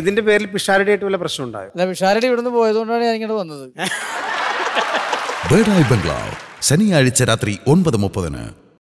ഇതിന്റെ പേരിൽ പിഷാരടിയായിട്ട് വല്ല പ്രശ്നം ഉണ്ടായോ? അല്ല, പിഷാരടി ഇവിടുന്ന് പോയതുകൊണ്ടാണ് ഞാൻ ഇങ്ങോട്ട് വന്നത്. ബേർഡ് ഐ ബംഗ്ലാവ് ശനിയാഴ്ച രാത്രി 9:30-ന്.